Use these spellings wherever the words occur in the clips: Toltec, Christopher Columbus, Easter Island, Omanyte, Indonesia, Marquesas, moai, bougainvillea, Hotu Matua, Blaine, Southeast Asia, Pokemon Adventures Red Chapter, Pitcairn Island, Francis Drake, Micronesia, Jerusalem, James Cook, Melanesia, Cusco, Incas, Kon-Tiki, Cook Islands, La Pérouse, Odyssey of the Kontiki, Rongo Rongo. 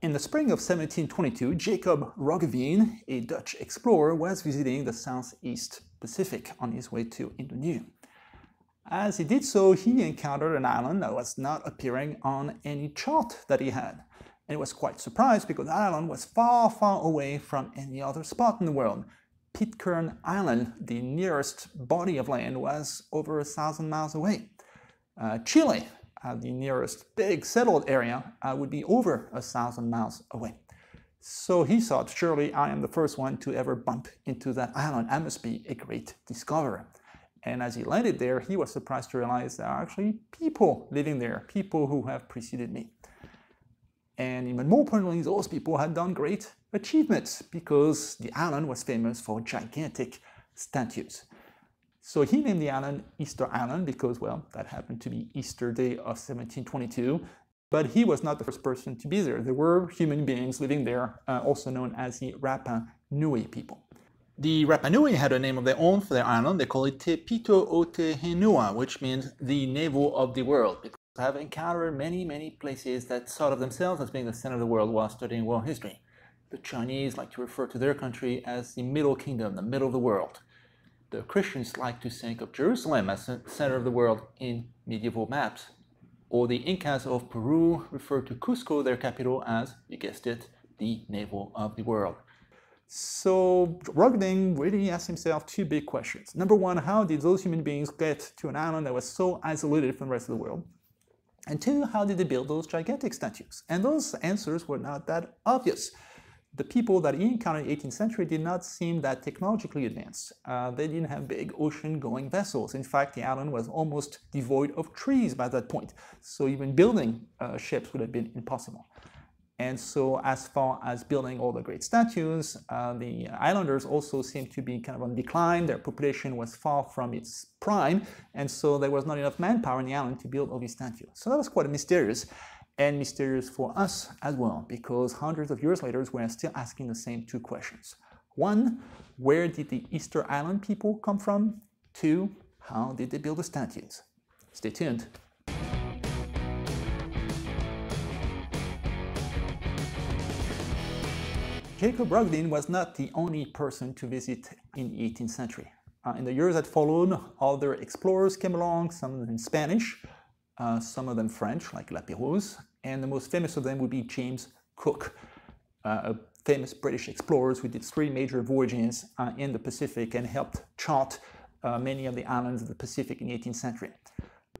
In the spring of 1722, Jacob Roggeveen, a Dutch explorer, was visiting the Southeast Pacific on his way to Indonesia. As he did so, he encountered an island that was not appearing on any chart that he had. And he was quite surprised because the island was far, far away from any other spot in the world. Pitcairn Island, the nearest body of land, was over 1,000 miles away. Chile, the nearest big settled area, would be over 1,000 miles away. So he thought, surely I am the first one to ever bump into that island. I must be a great discoverer. And as he landed there, he was surprised to realize there are actually people living there, people who have preceded me. And even more importantly, those people had done great achievements because the island was famous for gigantic statues. So he named the island Easter Island because, well, that happened to be Easter Day of 1722. But he was not the first person to be there. There were human beings living there, also known as the Rapa Nui people. The Rapa Nui had a name of their own for their island. They call it Te Pito o Te Henua, which means the navel of the world. Because they have encountered many, many places that thought of themselves as being the center of the world while studying world history. The Chinese like to refer to their country as the Middle Kingdom, the middle of the world. The Christians like to think of Jerusalem as the center of the world in medieval maps. Or the Incas of Peru refer to Cusco, their capital, as, you guessed it, the navel of the world. So Roggeveen really asked himself two big questions. Number one, how did those human beings get to an island that was so isolated from the rest of the world? And two, how did they build those gigantic statues? And those answers were not that obvious. The people that he encountered in the 18th century did not seem that technologically advanced. They didn't have big ocean-going vessels. In fact, the island was almost devoid of trees by that point. So even building ships would have been impossible. And so as far as building all the great statues, the islanders also seemed to be kind of on decline. Their population was far from its prime, and so there was not enough manpower on the island to build all these statues. So that was quite mysterious, and mysterious for us as well, because hundreds of years later, we're still asking the same two questions. One, where did the Easter Island people come from? Two, how did they build the statues? Stay tuned. Jacob Roggeveen was not the only person to visit in the 18th century. In the years that followed, other explorers came along, some of them in Spanish, some of them French, like La Pérouse, and the most famous of them would be James Cook, a famous British explorer who did three major voyages in the Pacific and helped chart many of the islands of the Pacific in the 18th century.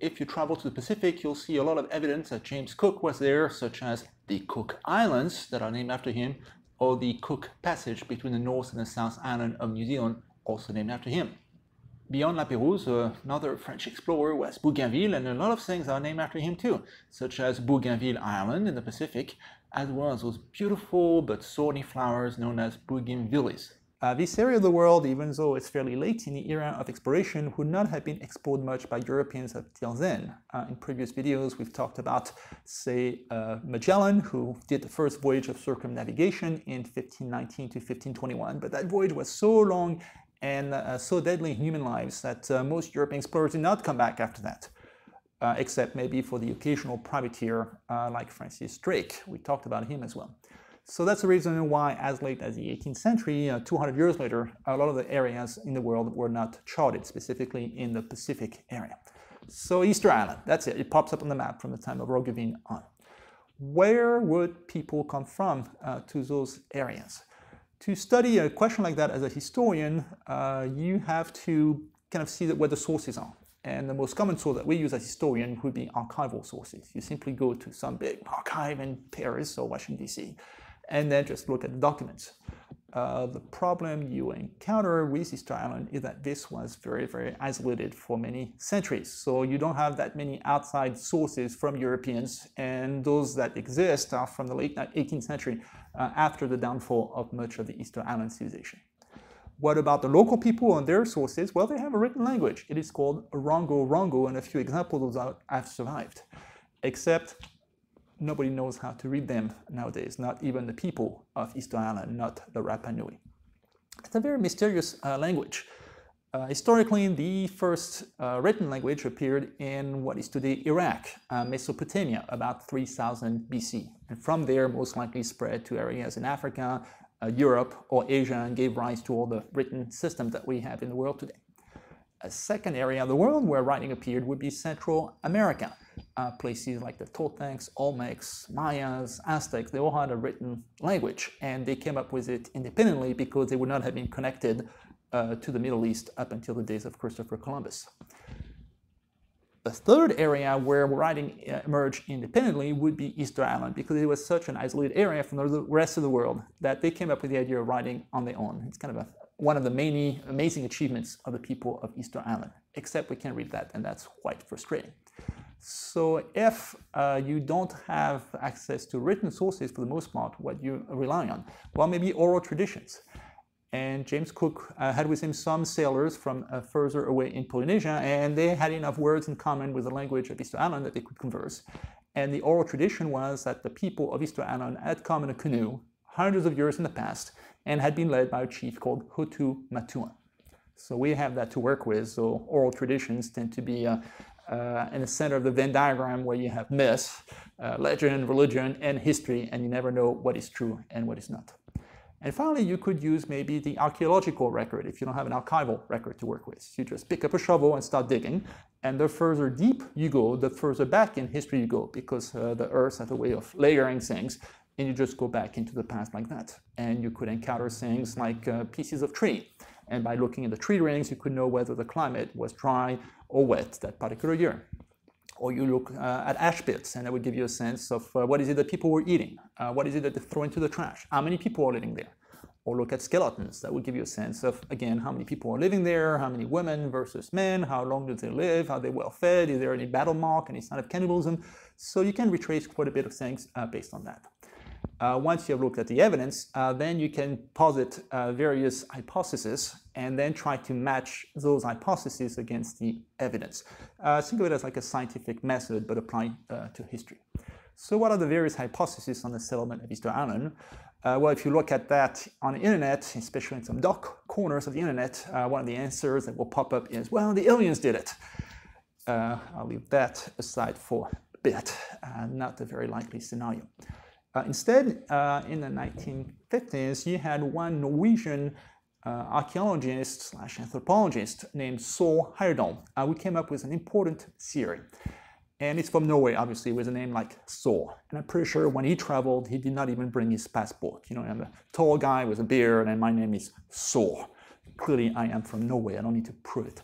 If you travel to the Pacific, you'll see a lot of evidence that James Cook was there, such as the Cook Islands that are named after him, or the Cook Passage between the North and the South Island of New Zealand, also named after him. Beyond La Pérouse, another French explorer was Bougainville, and a lot of things are named after him too, such as Bougainville Island in the Pacific, as well as those beautiful but thorny flowers known as bougainvilleas. This area of the world, even though it's fairly late in the era of exploration, would not have been explored much by Europeans up till then. In previous videos, we've talked about, say, Magellan, who did the first voyage of circumnavigation in 1519 to 1521, but that voyage was so long and so deadly in human lives that most European explorers did not come back after that, except maybe for the occasional privateer like Francis Drake. We talked about him as well. So that's the reason why, as late as the 18th century, 200 years later, a lot of the areas in the world were not charted, specifically in the Pacific area. So Easter Island, that's it. It pops up on the map from the time of Roggeveen on. Where would people come from to those areas? To study a question like that as a historian, you have to kind of see that where the sources are. And the most common source that we use as historians would be archival sources. You simply go to some big archive in Paris or Washington, D.C., and then just look at the documents. The problem you encounter with Easter Island is that this was very, very isolated for many centuries. So you don't have that many outside sources from Europeans, and those that exist are from the late 18th century, after the downfall of much of the Easter Island civilization. What about the local people and their sources? Well, they have a written language. It is called Rongo Rongo, and a few examples of that have survived, except nobody knows how to read them nowadays, not even the people of Easter Island, not the Rapa Nui. It's a very mysterious language. Historically, the first written language appeared in what is today Iraq, Mesopotamia, about 3000 BC. and from there most likely spread to areas in Africa, Europe, or Asia, and gave rise to all the written systems that we have in the world today. A second area of the world where writing appeared would be Central America. Places like the Toltecs, Olmecs, Mayas, Aztecs, they all had a written language, and they came up with it independently because they would not have been connected to the Middle East up until the days of Christopher Columbus. The third area where writing emerged independently would be Easter Island, because it was such an isolated area from the rest of the world that they came up with the idea of writing on their own. It's kind of one of the many amazing achievements of the people of Easter Island, except we can't read that, and that's quite frustrating. So if you don't have access to written sources, for the most part, what you rely on? Well, maybe oral traditions. And James Cook had with him some sailors from further away in Polynesia, and they had enough words in common with the language of Easter Island that they could converse. And the oral tradition was that the people of Easter Island had come in a canoe hundreds of years in the past and had been led by a chief called Hotu Matua. So we have that to work with, so oral traditions tend to be in the center of the Venn diagram where you have myth, legend, religion, and history, and you never know what is true and what is not. And finally, you could use maybe the archaeological record if you don't have an archival record to work with. You just pick up a shovel and start digging, and the further deep you go, the further back in history you go, because the earth has a way of layering things, and you just go back into the past like that. And you could encounter things like pieces of tree, and by looking at the tree rings, you could know whether the climate was dry or wet that particular year. Or you look at ash pits, and that would give you a sense of what is it that people were eating, what is it that they throw into the trash, how many people are living there. Or look at skeletons, that would give you a sense of, again, how many people are living there, how many women versus men, how long do they live, are they well fed, is there any battle mark, any sign of cannibalism. So you can retrace quite a bit of things based on that. Once you have looked at the evidence, then you can posit various hypotheses and then try to match those hypotheses against the evidence. Think of it as like a scientific method, but applied to history. So what are the various hypotheses on the settlement of Easter Island? Well, if you look at that on the internet, especially in some dark corners of the internet, one of the answers that will pop up is, well, the aliens did it. I'll leave that aside for a bit, not a very likely scenario. Instead, in the 1950s, you had one Norwegian archaeologist slash anthropologist named Thor Heyerdahl, who came up with an important theory. And it's from Norway, obviously, with a name like Thor. And I'm pretty sure when he traveled, he did not even bring his passport. You know, I'm a tall guy with a beard, and my name is Thor. Clearly, I am from Norway. I don't need to prove it.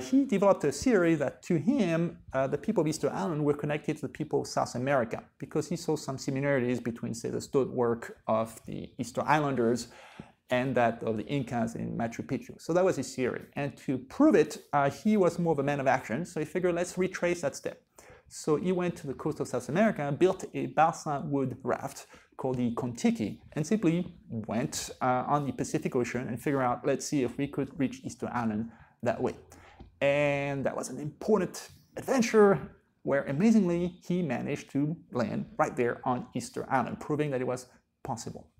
He developed a theory that, to him, the people of Easter Island were connected to the people of South America, because he saw some similarities between, say, the stonework of the Easter Islanders and that of the Incas in Machu Picchu. So that was his theory. And to prove it, he was more of a man of action, so he figured, let's retrace that step. So he went to the coast of South America and built a balsa wood raft called the Kon-Tiki, and simply went on the Pacific Ocean and figured out, let's see if we could reach Easter Island that way. And that was an important adventure where, amazingly, he managed to land right there on Easter Island, proving that it was possible.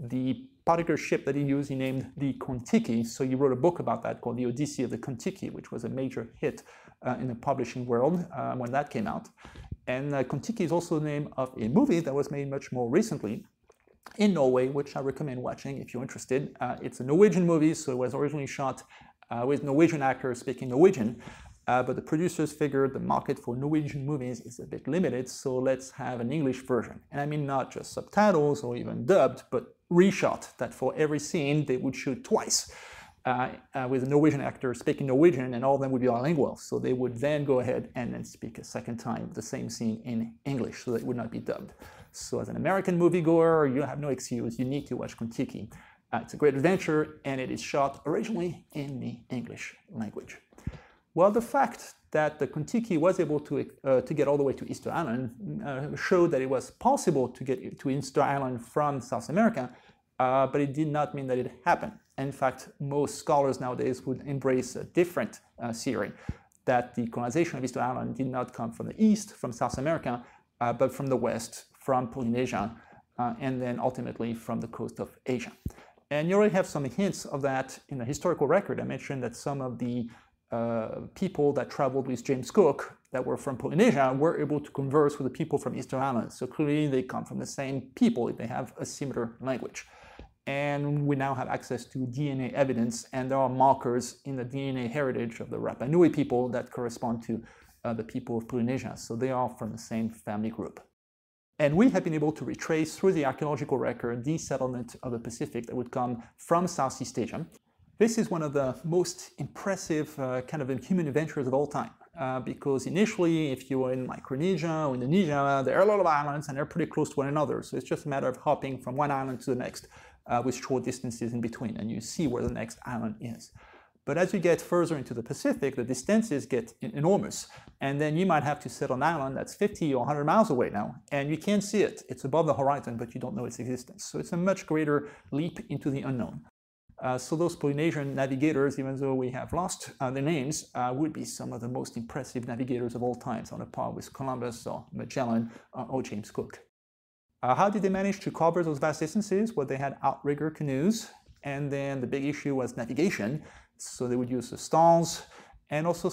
The particular ship that he used, he named the Kon-Tiki, so he wrote a book about that called The Odyssey of the Kontiki, which was a major hit in the publishing world when that came out. And Kon-Tiki is also the name of a movie that was made much more recently in Norway, which I recommend watching if you're interested. It's a Norwegian movie, so it was originally shot with Norwegian actors speaking Norwegian, but the producers figured the market for Norwegian movies is a bit limited, so let's have an English version. And I mean not just subtitles or even dubbed, but reshot, that for every scene they would shoot twice with a Norwegian actor speaking Norwegian, and all of them would be bilingual. So they would then go ahead and then speak a second time the same scene in English, so that it would not be dubbed. So as an American moviegoer, you have no excuse, you need to watch Kon-Tiki. It's a great adventure, and it is shot originally in the English language. Well, the fact that the Kon-Tiki was able to get all the way to Easter Island showed that it was possible to get to Easter Island from South America, but it did not mean that it happened. In fact, most scholars nowadays would embrace a different theory, that the colonization of Easter Island did not come from the east, from South America, but from the west, from Polynesia, and then ultimately from the coast of Asia. And you already have some hints of that in the historical record. I mentioned that some of the people that traveled with James Cook that were from Polynesia were able to converse with the people from Easter Island. So clearly they come from the same people, they have a similar language. And we now have access to DNA evidence, and there are markers in the DNA heritage of the Rapa Nui people that correspond to the people of Polynesia. So they are from the same family group. And we have been able to retrace through the archaeological record the settlement of the Pacific that would come from Southeast Asia. This is one of the most impressive kind of human adventures of all time, because initially, if you were in Micronesia or Indonesia, there are a lot of islands and they're pretty close to one another. So it's just a matter of hopping from one island to the next with short distances in between, and you see where the next island is. But as you get further into the Pacific, the distances get enormous. And then you might have to sit on an island that's 50 or 100 miles away now, and you can't see it. It's above the horizon, but you don't know its existence. So it's a much greater leap into the unknown. So those Polynesian navigators, even though we have lost their names, would be some of the most impressive navigators of all times, on a par with Columbus or Magellan or James Cook. How did they manage to cover those vast distances? Well, they had outrigger canoes, and then the big issue was navigation. So they would use the stars, and also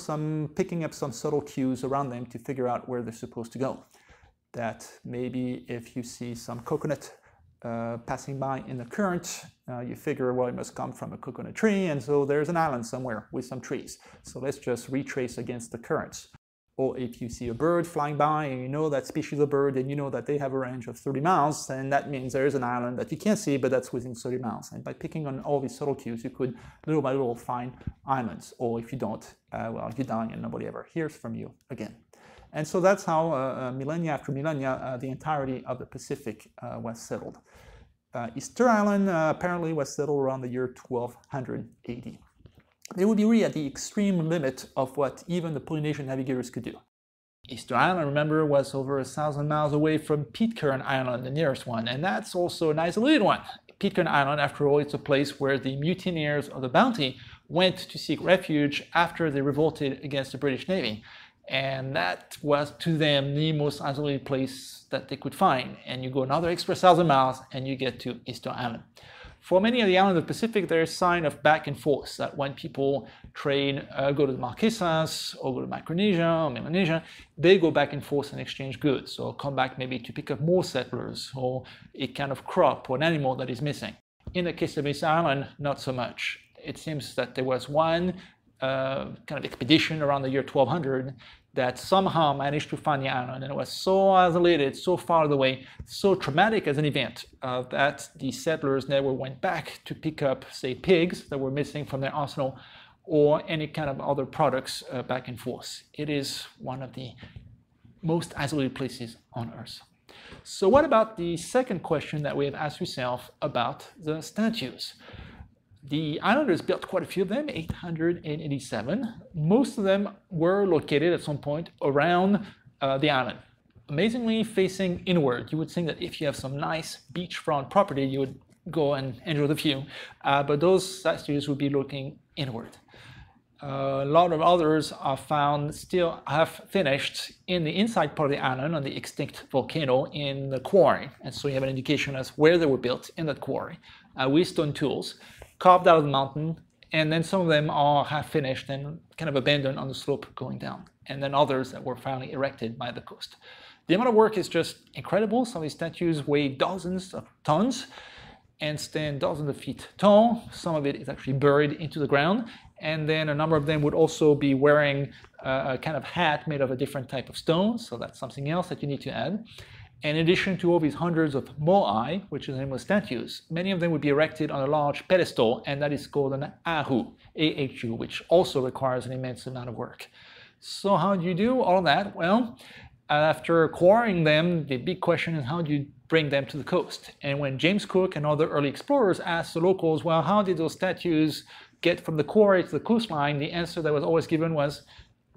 picking up some subtle cues around them to figure out where they're supposed to go. That maybe if you see some coconut passing by in the current, you figure, well, it must come from a coconut tree, and so there's an island somewhere with some trees. So let's just retrace against the currents. Or if you see a bird flying by and you know that species of bird and you know that they have a range of 30 miles, then that means there is an island that you can't see, but that's within 30 miles. And by picking on all these subtle cues, you could little by little find islands. Or if you don't, well, you die and nobody ever hears from you again. And so that's how millennia after millennia, the entirety of the Pacific was settled. Easter Island apparently was settled around the year 1200 AD. They would be really at the extreme limit of what even the Polynesian navigators could do. Easter Island, remember, was over 1,000 miles away from Pitcairn Island, the nearest one, and that's also an isolated one. Pitcairn Island, after all, it's a place where the mutineers of the Bounty went to seek refuge after they revolted against the British Navy. And that was, to them, the most isolated place that they could find. And you go another extra 1,000 miles and you get to Easter Island. For many of the islands of the Pacific, there is a sign of back and forth, that when people trade, go to the Marquesas, or go to Micronesia, or Melanesia, they go back and forth and exchange goods, or come back maybe to pick up more settlers, or a kind of crop, or an animal that is missing. In the case of Easter Island, not so much. It seems that there was one kind of expedition around the year 1200 that somehow managed to find the island, and it was so isolated, so far away, so traumatic as an event that the settlers never went back to pick up, say, pigs that were missing from their arsenal or any kind of other products back and forth. It is one of the most isolated places on Earth. So what about the second question that we have asked yourself about the statues? The islanders built quite a few of them, 887. Most of them were located at some point around the island. Amazingly facing inward. You would think that if you have some nice beachfront property, you would go and enjoy the view. But those statues would be looking inward. A lot of others are found still half finished in the inside part of the island on the extinct volcano in the quarry. And so you have an indication as where they were built in that quarry with stone tools, carved out of the mountain, and then some of them are half finished and kind of abandoned on the slope going down, and then others that were finally erected by the coast. The amount of work is just incredible. Some of these statues weigh dozens of tons and stand dozens of feet tall. Some of it is actually buried into the ground, and then a number of them would also be wearing a kind of hat made of a different type of stone, so that's something else that you need to add. In addition to all these hundreds of moai, which is the name of statues, many of them would be erected on a large pedestal, and that is called an ahu, A-H-U, which also requires an immense amount of work. So how do you do all that? Well, after quarrying them, the big question is how do you bring them to the coast? And when James Cook and other early explorers asked the locals, well, how did those statues get from the quarry to the coastline? The answer that was always given was,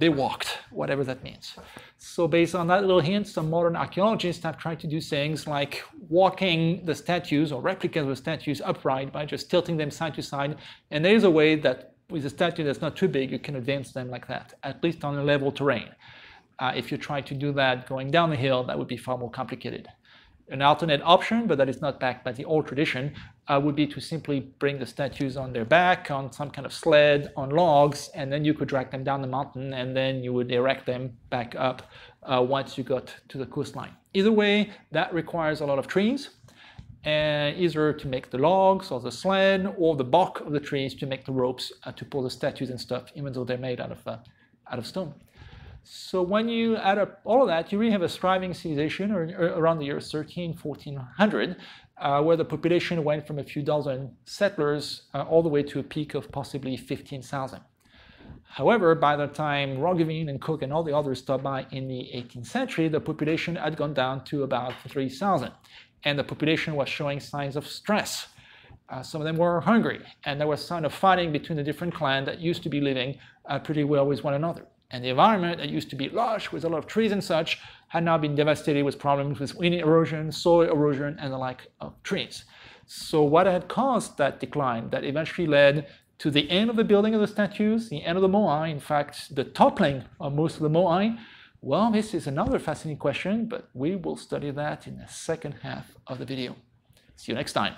they walked, whatever that means. So based on that little hint, some modern archaeologists have tried to do things like walking the statues or replicas of the statues upright by just tilting them side to side. And there is a way that with a statue that's not too big, you can advance them like that, at least on a level terrain. If you try to do that going down the hill, that would be far more complicated. An alternate option, but that is not backed by the old tradition, would be to simply bring the statues on their back, on some kind of sled, on logs, and then you could drag them down the mountain, and then you would erect them back up once you got to the coastline. Either way, that requires a lot of trees, and either to make the logs or the sled or the bark of the trees to make the ropes to pull the statues and stuff, even though they're made out of stone. So when you add up all of that, you really have a thriving civilization around the year 1300–1400, where the population went from a few dozen settlers all the way to a peak of possibly 15,000. However, by the time Roggeveen and Cook and all the others stopped by in the 18th century, the population had gone down to about 3,000, and the population was showing signs of stress. Some of them were hungry, and there was sign of fighting between the different clans that used to be living pretty well with one another. And the environment that used to be lush with a lot of trees and such had now been devastated with problems with wind erosion, soil erosion, and the like of trees. So what had caused that decline that eventually led to the end of the building of the statues, the end of the moai, in fact, the toppling of most of the moai? Well, this is another fascinating question, but we will study that in the second half of the video. See you next time.